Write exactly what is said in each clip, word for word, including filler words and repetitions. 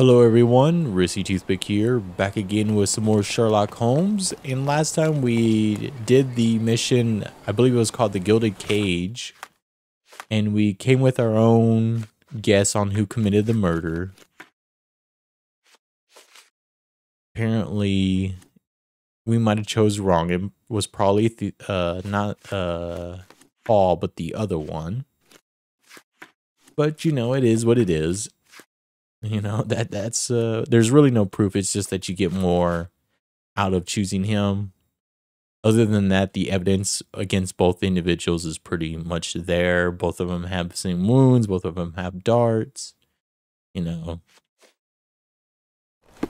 Hello everyone, Risky Toothpick here, back again with some more Sherlock Holmes. And last time we did the mission, I believe it was called the Gilded Cage. And we came with our own guess on who committed the murder. Apparently, we might have chose wrong. It was probably the, uh, not uh, Paul, but the other one. But, you know, it is what it is. You know, that that's uh there's really no proof. It's just that you get more out of choosing him. Other than that, the evidence against both individuals is pretty much there. Both of them have the same wounds, both of them have darts, you know.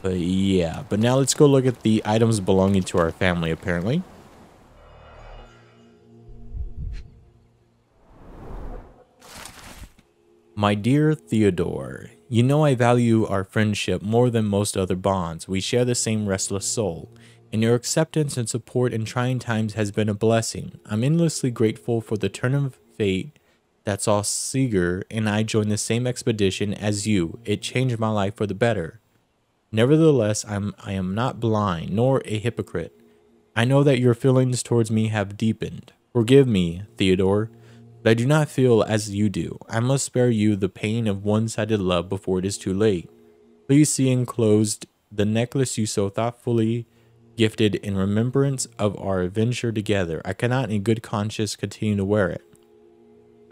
But yeah, but now let's go look at the items belonging to our family apparently. My dear Theodore, you know I value our friendship more than most other bonds. We share the same restless soul, and your acceptance and support in trying times has been a blessing. I'm endlessly grateful for the turn of fate that saw Sieger and I join the same expedition as you. It changed my life for the better. Nevertheless, I'm, I am not blind, nor a hypocrite. I know that your feelings towards me have deepened. Forgive me, Theodore. But I do not feel as you do. I must spare you the pain of one-sided love before it is too late. Please see enclosed the necklace you so thoughtfully gifted in remembrance of our adventure together. I cannot in good conscience continue to wear it.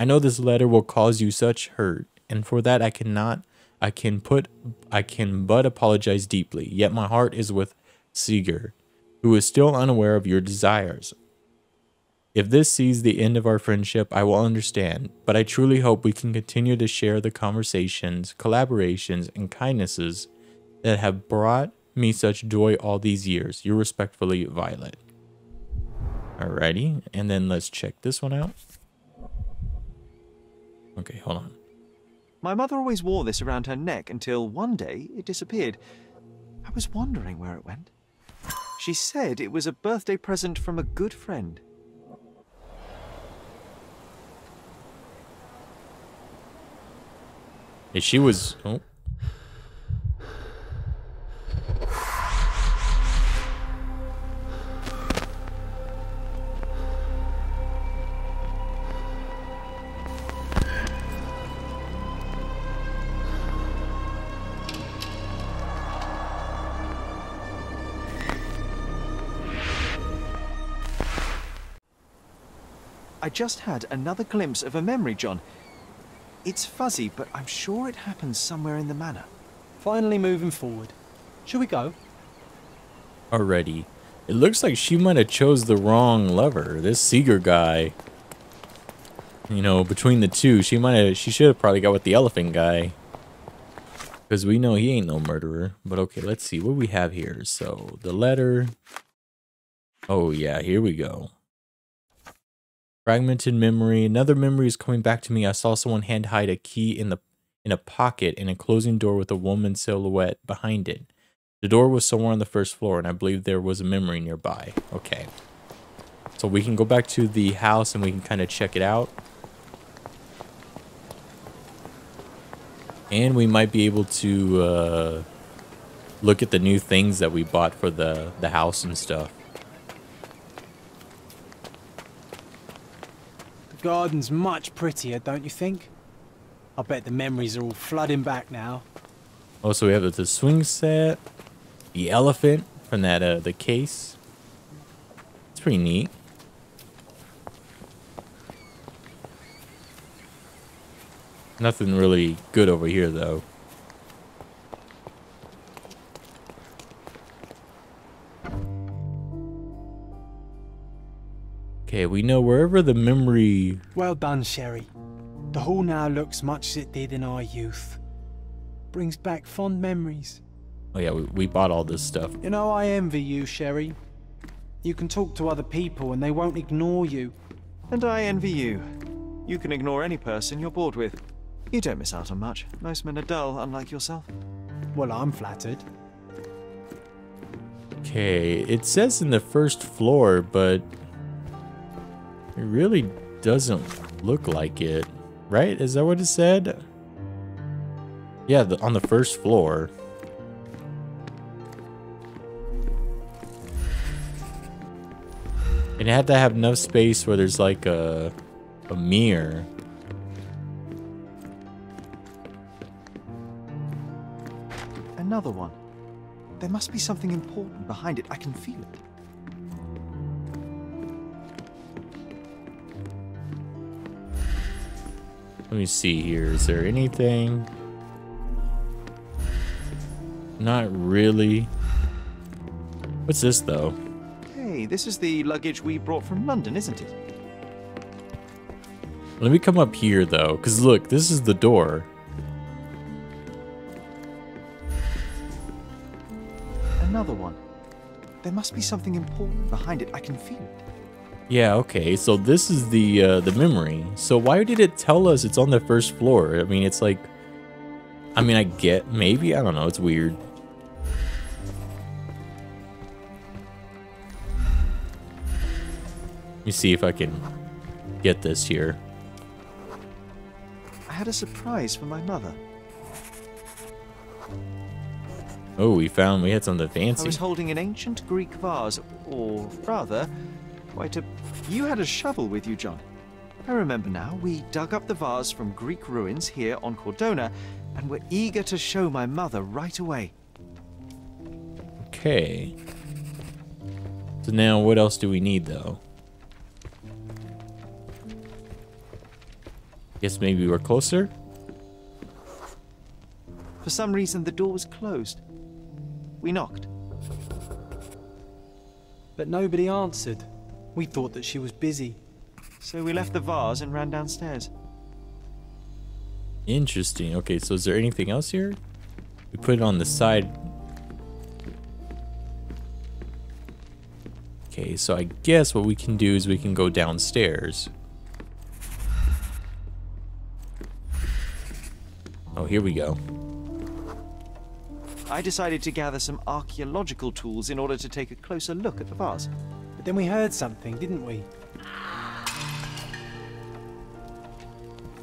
I know this letter will cause you such hurt, and for that I cannot I can put I can but apologize deeply. Yet my heart is with Sieger, who is still unaware of your desires. If this sees the end of our friendship, I will understand, but I truly hope we can continue to share the conversations, collaborations, and kindnesses that have brought me such joy all these years. Yours respectfully, Violet. Alrighty, and then let's check this one out. Okay, hold on. My mother always wore this around her neck until one day it disappeared. I was wondering where it went. She said it was a birthday present from a good friend. If she was, oh. I just had another glimpse of a memory, John. It's fuzzy, but I'm sure it happens somewhere in the manor. Finally moving forward. Shall we go? Already. It looks like she might have chose the wrong lover. This Sieger guy. You know, between the two, she might have she should have probably got with the elephant guy. Because we know he ain't no murderer. But okay, let's see what we have here. So the letter. Oh yeah, here we go. Fragmented memory. Another memory is coming back to me. I saw someone hand hide a key in the in a pocket and a closing door with a woman's silhouette behind it. The door was somewhere on the first floor, and I believe there was a memory nearby. Okay. So we can go back to the house and we can kind of check it out. And we might be able to uh, look at the new things that we bought for the, the house and stuff. Garden's much prettier, don't you think? I bet the memories are all flooding back now. Oh, so we have the swing set, the elephant from that uh, the case. It's pretty neat. Nothing really good over here though. Okay, we know wherever the memory... Well done, Sherry. The hall now looks much as it did in our youth. Brings back fond memories. Oh yeah, we, we bought all this stuff. You know, I envy you, Sherry. You can talk to other people and they won't ignore you. And I envy you. You can ignore any person you're bored with. You don't miss out on much. Most men are dull, unlike yourself. Well, I'm flattered. Okay, it says in the first floor, but... it really doesn't look like it, right? Is that what it said? Yeah, the, on the first floor. And you have to have enough space where there's like a, a mirror. Another one. There must be something important behind it. I can feel it. Let me see here. Is there anything? Not really. What's this, though? Hey, this is the luggage we brought from London, isn't it? Let me come up here, though, because look, this is the door. Another one. There must be something important behind it. I can feel it. Yeah, okay, so this is the uh, the memory. So why did it tell us it's on the first floor? I mean, it's like... I mean, I get... Maybe? I don't know. It's weird. Let me see if I can get this here. I had a surprise for my mother. Oh, we found... We had something fancy. I was holding an ancient Greek vase, or rather... Quite a... You had a shovel with you, John. I remember now. We dug up the vase from Greek ruins here on Cordona, and were eager to show my mother right away. Okay. So now what else do we need, though? Guess maybe we're closer? For some reason, the door was closed. We knocked. But nobody answered. We thought that she was busy. So we left the vase and ran downstairs. Interesting. Okay, so is there anything else here? We put it on the side. Okay, so I guess what we can do is we can go downstairs. Oh, here we go. I decided to gather some archaeological tools in order to take a closer look at the vase. But then we heard something, didn't we?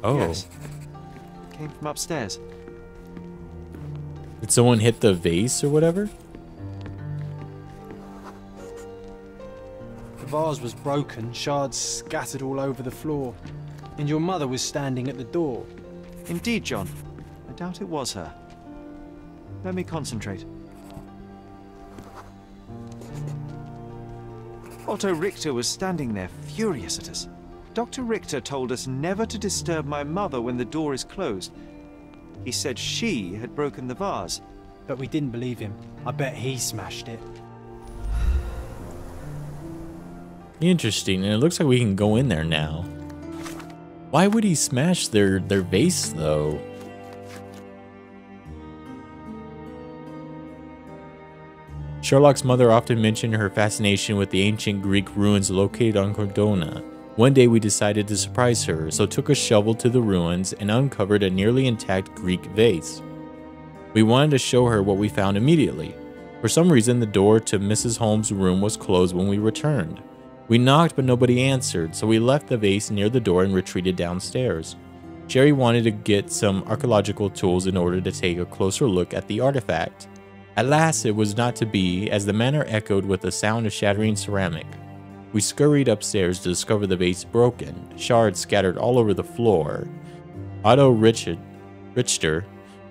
Oh. Yes. It came from upstairs. Did someone hit the vase or whatever? The vase was broken, shards scattered all over the floor, and your mother was standing at the door. Indeed, John. I doubt it was her. Let me concentrate. Otto Richter was standing there, furious at us. Doctor Richter told us never to disturb my mother when the door is closed. He said she had broken the vase. But we didn't believe him. I bet he smashed it. Interesting, and it looks like we can go in there now. Why would he smash their, their vase, though? Sherlock's mother often mentioned her fascination with the ancient Greek ruins located on Cordona. One day we decided to surprise her, so took a shovel to the ruins and uncovered a nearly intact Greek vase. We wanted to show her what we found immediately. For some reason, the door to Missus Holmes' room was closed when we returned. We knocked but nobody answered, so we left the vase near the door and retreated downstairs. Sherry wanted to get some archaeological tools in order to take a closer look at the artifact. Alas, it was not to be, as the manor echoed with the sound of shattering ceramic. We scurried upstairs to discover the vase broken, shards scattered all over the floor. Otto Richter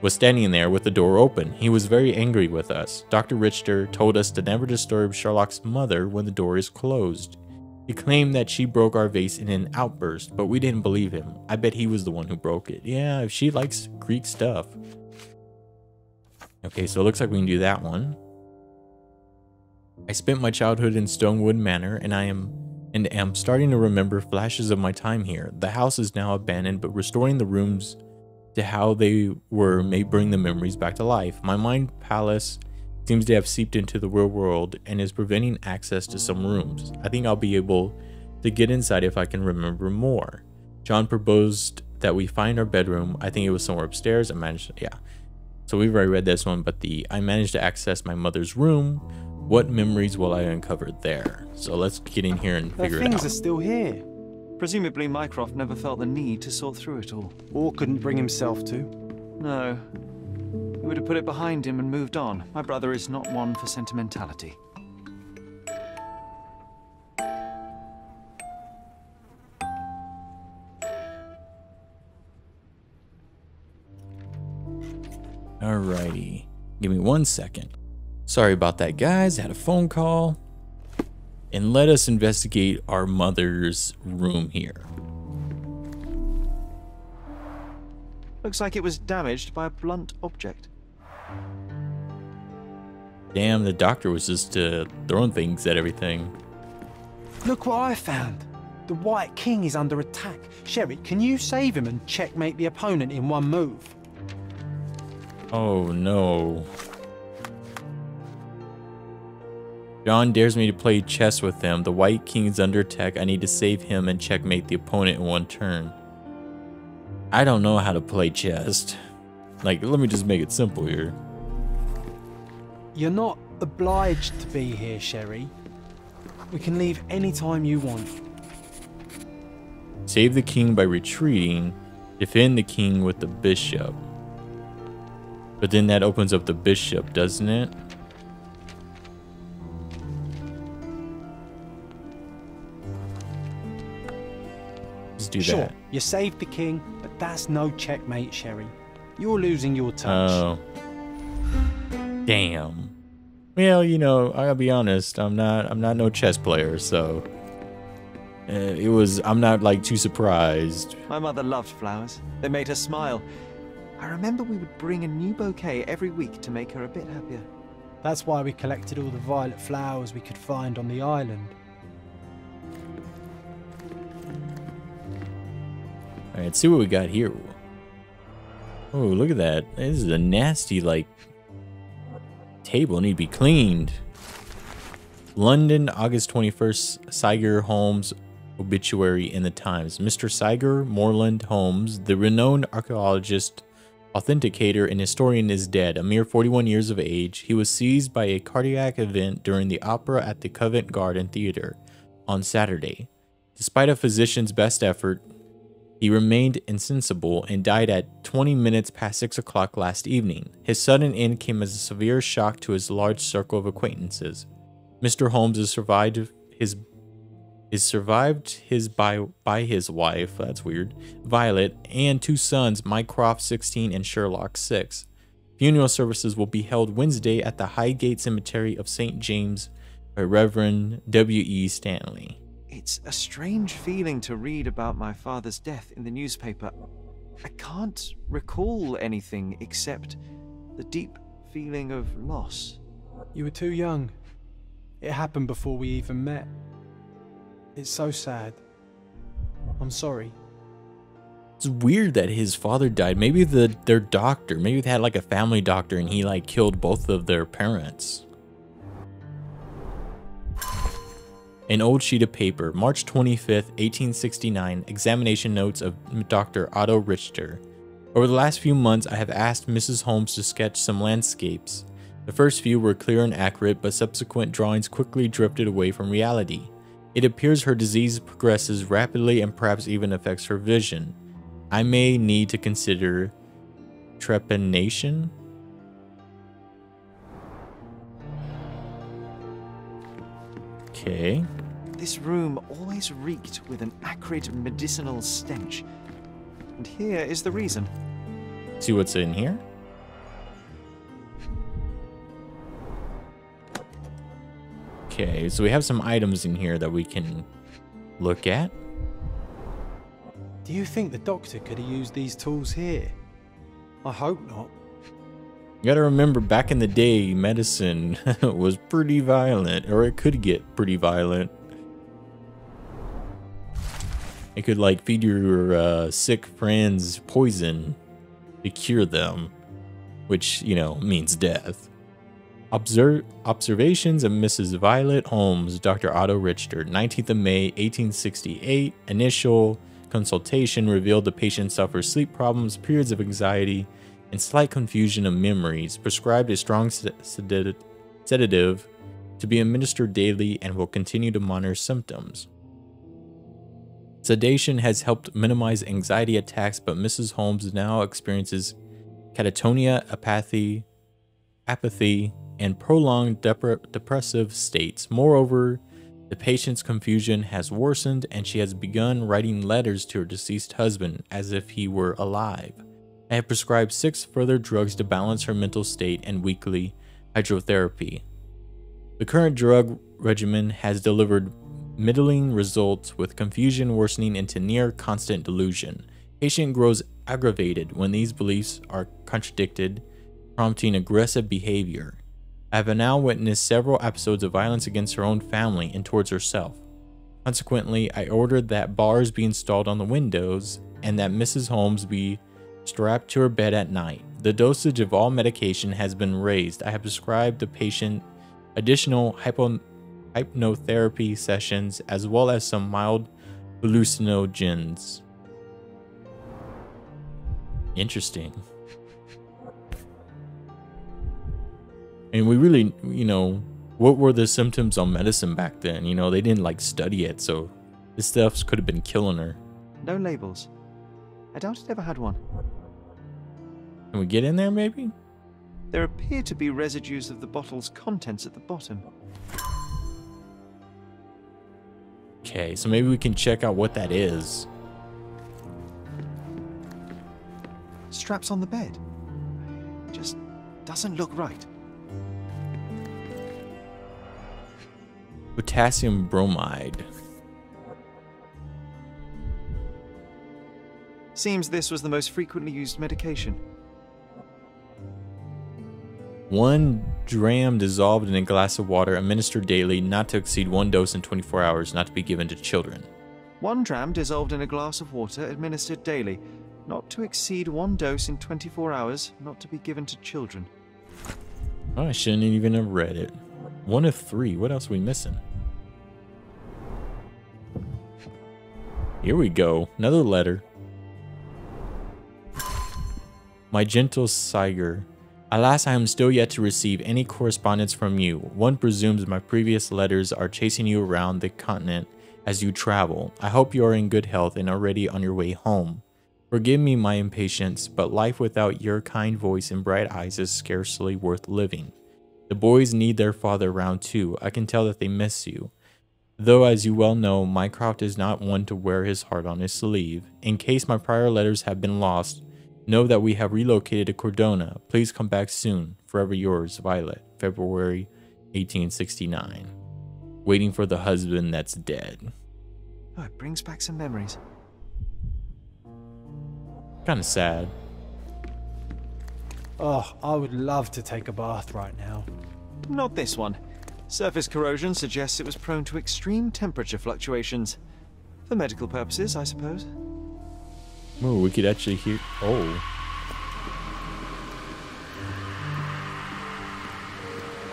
was standing there with the door open. He was very angry with us. Doctor Richter told us to never disturb Sherlock's mother when the door is closed. He claimed that she broke our vase in an outburst, but we didn't believe him. I bet he was the one who broke it. Yeah, if she likes Greek stuff. Okay, so it looks like we can do that one. I spent my childhood in Stonewood Manor, and I am and am starting to remember flashes of my time here. The house is now abandoned, but restoring the rooms to how they were may bring the memories back to life. My mind palace seems to have seeped into the real world and is preventing access to some rooms. I think I'll be able to get inside if I can remember more. John proposed that we find our bedroom. I think it was somewhere upstairs. I managed to, yeah. So we've already read this one, but the I managed to access my mother's room. What memories will I uncover there? So let's get in here and figure it out. Things are still here. Presumably Mycroft never felt the need to sort through it all. Or couldn't bring himself to. No. He would have put it behind him and moved on. My brother is not one for sentimentality. Alrighty. Give me one second. Sorry about that, guys. I had a phone call. And let us investigate our mother's room here. Looks like it was damaged by a blunt object. Damn, the doctor was just uh, throwing things at everything. Look what I found. The White King is under attack. Sherry, can you save him and checkmate the opponent in one move? Oh, no. John dares me to play chess with him. The White King is under attack. I need to save him and checkmate the opponent in one turn. I don't know how to play chess. Like, let me just make it simple here. You're not obliged to be here, Sherry. We can leave anytime you want. Save the king by retreating. Defend the king with the bishop. But then that opens up the bishop, doesn't it? Let's do sure, that. Sure, you saved the king, but that's no checkmate, Sherry. You're losing your touch. Oh. Damn. Well, you know, I gotta be honest. I'm not. I'm not no chess player, so. Uh, it was, I'm not like too surprised. My mother loved flowers. They made her smile. I remember we would bring a new bouquet every week to make her a bit happier. That's why we collected all the violet flowers we could find on the island. Alright, see what we got here. Oh, look at that. This is a nasty, like, table. It need to be cleaned. London, August twenty-first, Sieger Holmes. Obituary in the Times. Mister Sieger Moreland Holmes, the renowned archaeologist, authenticator, and historian, is dead. A mere forty-one years of age, he was seized by a cardiac event during the opera at the Covent Garden Theater on Saturday. Despite a physician's best effort, he remained insensible and died at twenty minutes past six o'clock last evening. His sudden end came as a severe shock to his large circle of acquaintances. Mister Holmes is survived his is survived his by by his wife, that's weird, Violet, and two sons, Mycroft sixteen and Sherlock six. Funeral services will be held Wednesday at the Highgate Cemetery of Saint James by Reverend W. E. Stantley. It's a strange feeling to read about my father's death in the newspaper. I can't recall anything except the deep feeling of loss. You were too young. It happened before we even met. It's so sad. I'm sorry. It's weird that his father died. Maybe the their doctor, maybe they had like a family doctor and he like killed both of their parents. An old sheet of paper, March twenty-fifth, eighteen sixty-nine, examination notes of Doctor Otto Richter. Over the last few months, I have asked Missus Holmes to sketch some landscapes. The first few were clear and accurate, but subsequent drawings quickly drifted away from reality. It appears her disease progresses rapidly and perhaps even affects her vision. I may need to consider trepanation. Okay. This room always reeked with an acrid medicinal stench. And here is the reason. See what's in here? Okay, so we have some items in here that we can look at. Do you think the doctor could have used these tools here? I hope not. You gotta remember, back in the day, medicine was pretty violent, or it could get pretty violent. It could, like, feed your uh, sick friends poison to cure them, which, you know, means death. Observ observations of Missus Violet Holmes, Doctor Otto Richter, nineteenth of May, eighteen sixty-eight. Initial consultation revealed the patient suffers sleep problems, periods of anxiety, and slight confusion of memories. Prescribed a strong sed sedative to be administered daily and will continue to monitor symptoms. Sedation has helped minimize anxiety attacks, but Missus Holmes now experiences catatonia, apathy, apathy, and prolonged dep- depressive states. Moreover, the patient's confusion has worsened and she has begun writing letters to her deceased husband as if he were alive. I had prescribed six further drugs to balance her mental state and weekly hydrotherapy. The current drug regimen has delivered middling results, with confusion worsening into near constant delusion. Patient grows aggravated when these beliefs are contradicted, prompting aggressive behavior. I have now witnessed several episodes of violence against her own family and towards herself. Consequently, I ordered that bars be installed on the windows and that Missus Holmes be strapped to her bed at night. The dosage of all medication has been raised. I have prescribed the patient additional hypo hypnotherapy sessions as well as some mild hallucinogens. Interesting. And we really, you know, what were the symptoms on medicine back then? You know, they didn't like study it, so this stuff could have been killing her. No labels. I doubt it ever had one. Can we get in there, maybe? There appear to be residues of the bottle's contents at the bottom. Okay, so maybe we can check out what that is. Straps on the bed. Just doesn't look right. Potassium bromide. Seems this was the most frequently used medication. One dram dissolved in a glass of water, administered daily, not to exceed one dose in twenty-four hours, not to be given to children. One dram dissolved in a glass of water, administered daily, not to exceed one dose in twenty-four hours, not to be given to children. Oh, I shouldn't even have read it. One of three. What else are we missing? Here we go. Another letter. My gentle Sieger, alas, I am still yet to receive any correspondence from you. One presumes my previous letters are chasing you around the continent as you travel. I hope you are in good health and already on your way home. Forgive me my impatience, but life without your kind voice and bright eyes is scarcely worth living. The boys need their father around too. I can tell that they miss you. Though, as you well know, Mycroft is not one to wear his heart on his sleeve. In case my prior letters have been lost, know that we have relocated to Cordona. Please come back soon. Forever yours, Violet. February eighteen sixty-nine. Waiting for the husband that's dead. Oh, it brings back some memories. Kind of sad. Oh, I would love to take a bath right now. Not this one. Surface corrosion suggests it was prone to extreme temperature fluctuations. For medical purposes, I suppose. Oh, we could actually hear... Oh.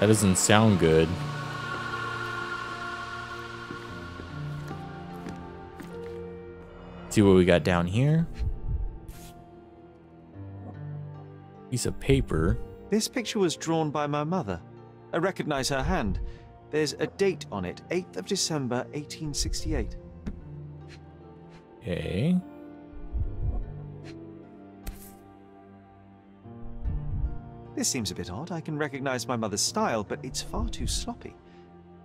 That doesn't sound good. Let's see what we got down here. Piece of paper. This picture was drawn by my mother. I recognize her hand. There's a date on it, eighth of December, eighteen sixty-eight. Okay. This seems a bit odd. I can recognize my mother's style, but it's far too sloppy.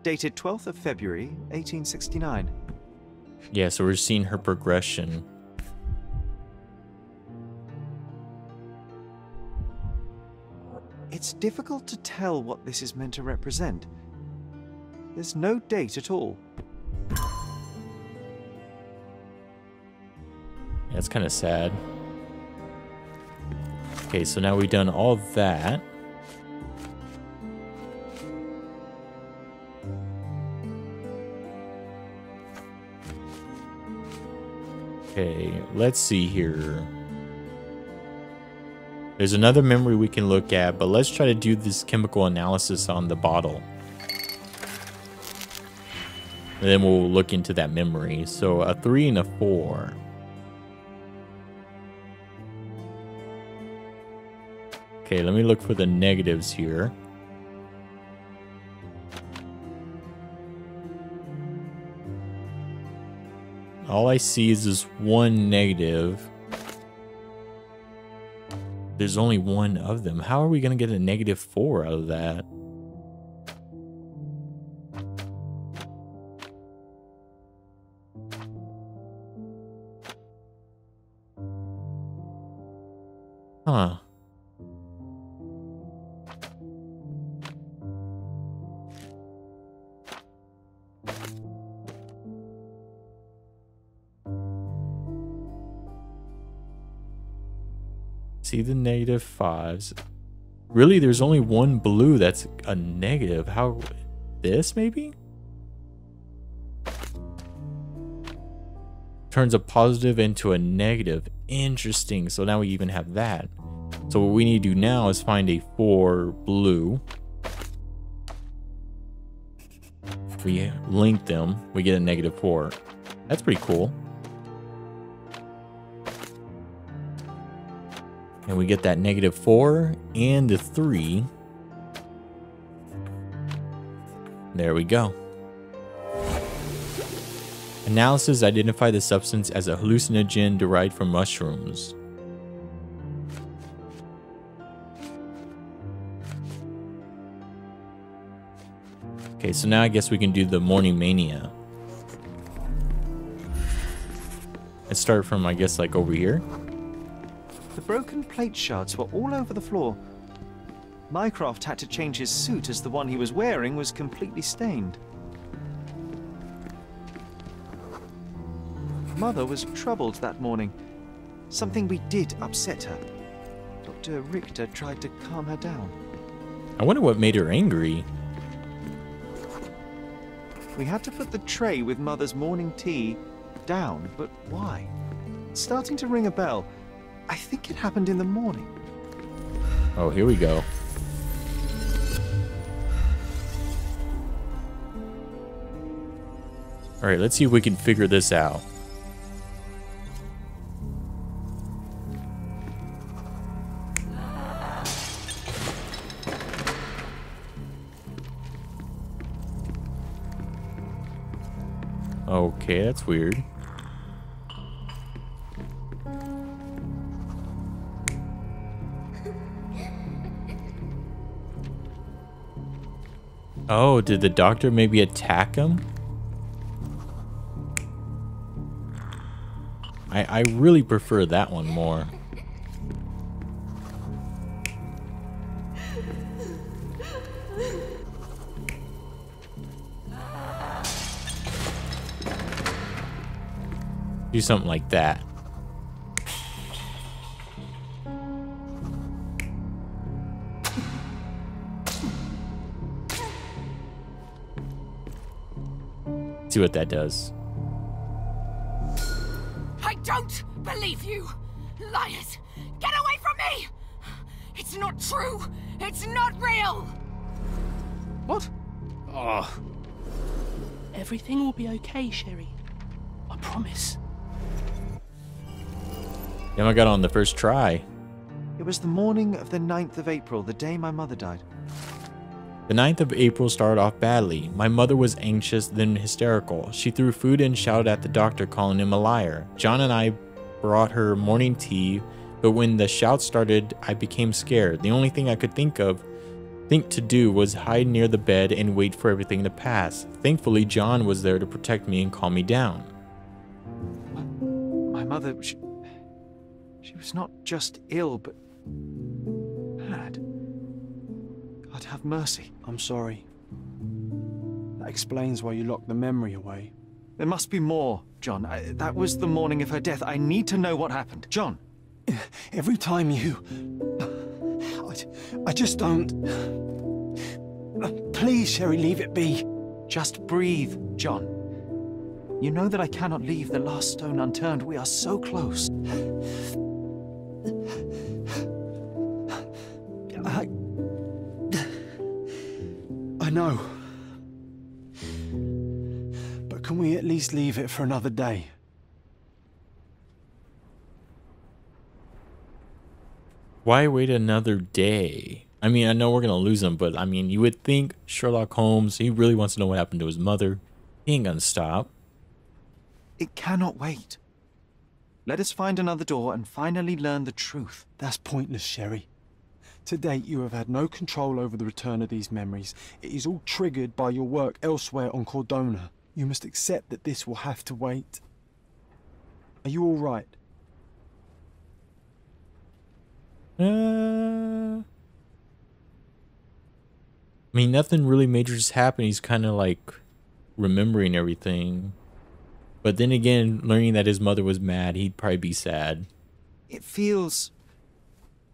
Dated twelfth of February, eighteen sixty-nine. Yeah, so we're seeing her progression. It's difficult to tell what this is meant to represent. There's no date at all. That's kind of sad. Okay, so now we've done all that. Okay, let's see here. There's another memory we can look at, but let's try to do this chemical analysis on the bottle. And then we'll look into that memory. So a three and a four. Okay, let me look for the negatives here. All I see is this one negative. There's only one of them. How are we going to get a negative four out of that? Huh. See the negative fives. Really, there's only one blue that's a negative. How? This, maybe? Turns a positive into a negative. Interesting. So now we even have that. So what we need to do now is find a four blue. If we link them, we get a negative four. That's pretty cool. And we get that negative four and the three. There we go. Analysis identified the substance as a hallucinogen derived from mushrooms. Okay, so now I guess we can do the Morning Mania. Let's start from, I guess, like over here. The broken plate shards were all over the floor. Mycroft had to change his suit as the one he was wearing was completely stained. Mother was troubled that morning. Something we did upset her. Doctor Richter tried to calm her down. I wonder what made her angry. We had to put the tray with Mother's morning tea down, but why? It's starting to ring a bell. I think it happened in the morning. Oh, here we go. All right, let's see if we can figure this out. Okay, that's weird. Oh, did the doctor maybe attack him? I, I really prefer that one more. Do something like that. See what that does. I don't believe you! Liars! Get away from me! It's not true! It's not real! What? Ugh. Everything will be okay, Sherry. I promise. Damn, I got on the first try. It was the morning of the ninth of April, the day my mother died. The ninth of April started off badly. My mother was anxious, then hysterical. She threw food and shouted at the doctor, calling him a liar. John and I brought her morning tea, but when the shout started, I became scared. The only thing I could think of, think to do was hide near the bed and wait for everything to pass. Thankfully, John was there to protect me and calm me down. My, my mother, she, she was not just ill, but mad. God have mercy. I'm sorry. That explains why you locked the memory away. There must be more, John. I, that was the morning of her death. I need to know what happened. John. Every time you... I, I just don't... Please, Sherry, leave it be. Just breathe, John. You know that I cannot leave the last stone unturned. We are so close. I... I know, but can we at least leave it for another day? Why wait another day? I mean, I know we're gonna lose him, but I mean, you would think Sherlock Holmes, he really wants to know what happened to his mother. He ain't gonna stop. It cannot wait. Let us find another door and finally learn the truth. That's pointless, Sherry. To date, you have had no control over the return of these memories. It is all triggered by your work elsewhere on Cordona. You must accept that this will have to wait. Are you all right? Uh, I mean, nothing really major just happened. He's kind of like remembering everything. But then again, learning that his mother was mad, he'd probably be sad. It feels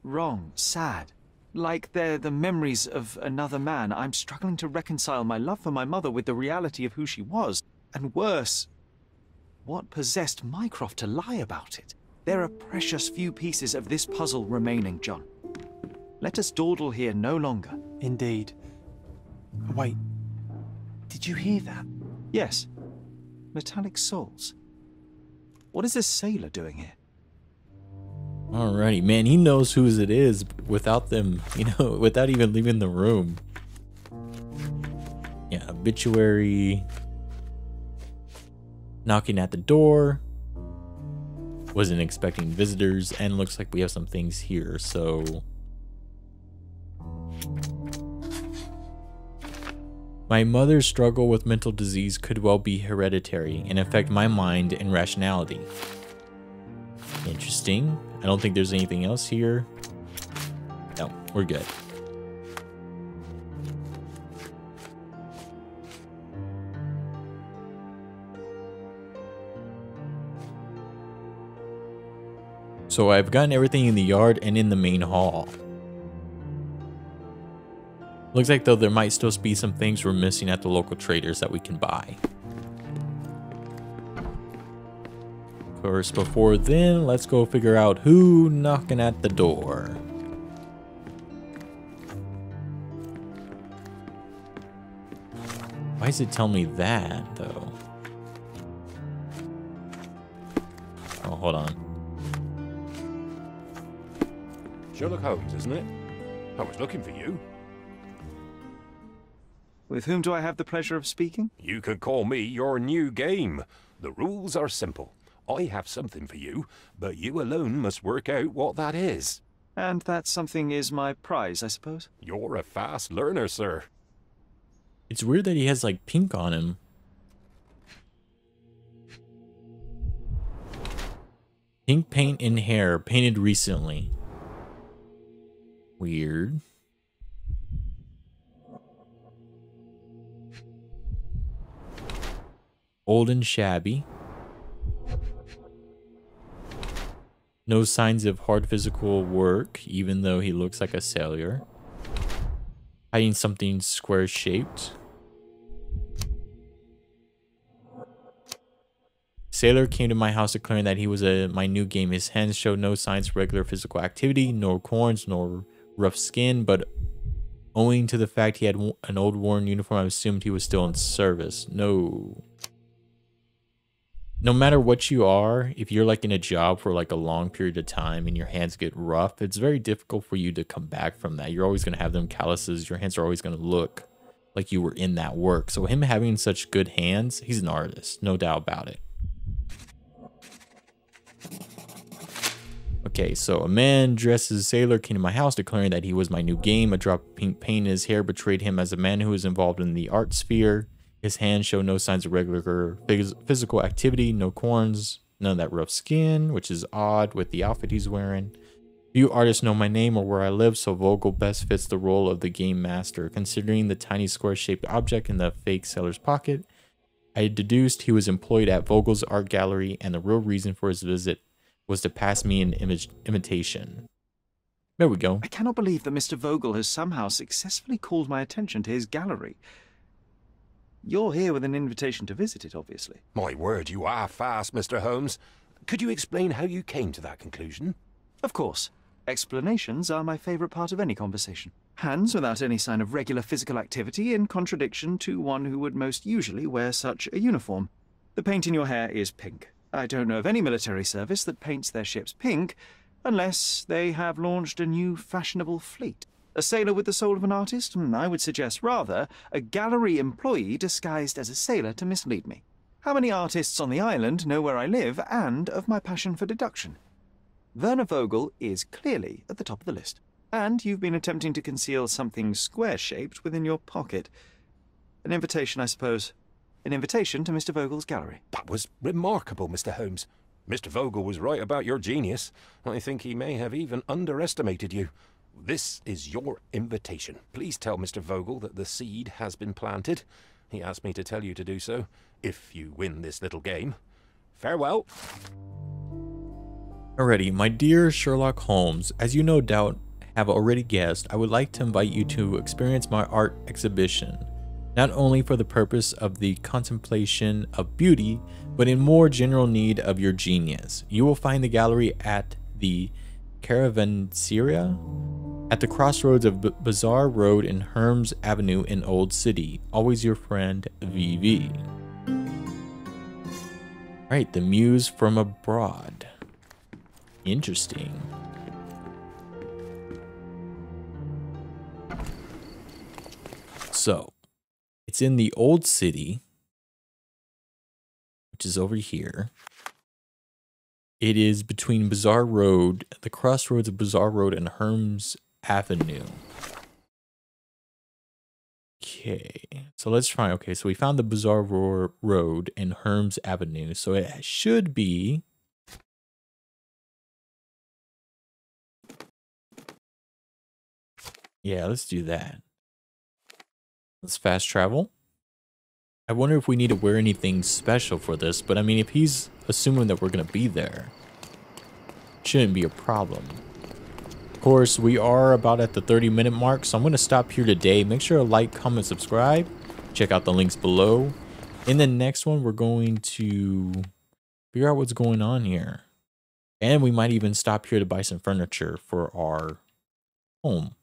wrong, sad. Like they're the memories of another man. I'm struggling to reconcile my love for my mother with the reality of who she was. And worse, what possessed Mycroft to lie about it? There are precious few pieces of this puzzle remaining, John. Let us dawdle here no longer. Indeed. Wait, did you hear that? Yes. Metallic souls. What is this sailor doing here? Alrighty, man, he knows whose it is without them, you know, without even leaving the room. Yeah, obituary. Knocking at the door. Wasn't expecting visitors, and looks like we have some things here, so. My mother's struggle with mental disease could well be hereditary and affect my mind and rationality. Interesting. I don't think there's anything else here. No, we're good. So I've gotten everything in the yard and in the main hall. Looks like though there might still be some things we're missing at the local traders that we can buy. Of course, before then, let's go figure out who's knocking at the door. Why does it tell me that though? Oh, hold on. Sherlock Holmes, isn't it? I was looking for you. With whom do I have the pleasure of speaking? You can call me your new game. The rules are simple. I have something for you, but you alone must work out what that is. And that something is my prize, I suppose? You're a fast learner, sir. It's weird that he has, like, pink on him. Pink paint in hair, painted recently. Weird. Old and shabby. No signs of hard physical work, even though he looks like a sailor. Hiding something square-shaped. Sailor came to my house declaring that he was a my new game. His hands showed no signs of regular physical activity, nor corns, nor rough skin, but owing to the fact he had an old worn uniform, I assumed he was still in service. No. No matter what you are, if you're like in a job for like a long period of time and your hands get rough, it's very difficult for you to come back from that. You're always going to have them calluses. Your hands are always going to look like you were in that work. So him having such good hands, he's an artist, no doubt about it. Okay, so a man dressed as a sailor came to my house declaring that he was my new game. A drop of pink paint in his hair betrayed him as a man who was involved in the art sphere. His hands show no signs of regular physical activity, no corns, none of that rough skin, which is odd with the outfit he's wearing. Few artists know my name or where I live, so Vogel best fits the role of the game master. Considering the tiny square-shaped object in the fake sailor's pocket, I deduced he was employed at Vogel's art gallery, and the real reason for his visit was to pass me an image imitation. There we go. I cannot believe that Mister Vogel has somehow successfully called my attention to his gallery. You're here with an invitation to visit it, obviously. My word, you are fast, Mister Holmes. Could you explain how you came to that conclusion? Of course. Explanations are my favorite part of any conversation. Hands without any sign of regular physical activity, in contradiction to one who would most usually wear such a uniform. The paint in your hair is pink. I don't know of any military service that paints their ships pink, unless they have launched a new fashionable fleet. A sailor with the soul of an artist? I would suggest rather a gallery employee disguised as a sailor to mislead me. How many artists on the island know where I live and of my passion for deduction? Werner Vogel is clearly at the top of the list. And you've been attempting to conceal something square-shaped within your pocket. An invitation, I suppose. An invitation to Mister Vogel's gallery. That was remarkable, Mister Holmes. Mister Vogel was right about your genius. I think he may have even underestimated you. This is your invitation. Please tell Mister Vogel that the seed has been planted. He asked me to tell you to do so, if you win this little game. Farewell. Alrighty, my dear Sherlock Holmes, as you no doubt have already guessed, I would like to invite you to experience my art exhibition, not only for the purpose of the contemplation of beauty, but in more general need of your genius. You will find the gallery at the Caravanseria, at the crossroads of B Bazaar Road and Hermes Avenue in Old City. Always your friend, V V. Alright, the Muse from Abroad. Interesting. So, it's in the Old City, which is over here. It is between Bazaar Road, the crossroads of Bazaar Road and Hermes Avenue. Okay, so let's try. Okay, so we found the Bazaar Road and Hermes Avenue. So it should be... yeah, let's do that. Let's fast travel. I wonder if we need to wear anything special for this, but I mean, if he's assuming that we're going to be there, it shouldn't be a problem. Of course, we are about at the thirty minute mark, so I'm going to stop here today. Make sure to like, comment, subscribe. Check out the links below. In the next one, we're going to figure out what's going on here. And we might even stop here to buy some furniture for our home.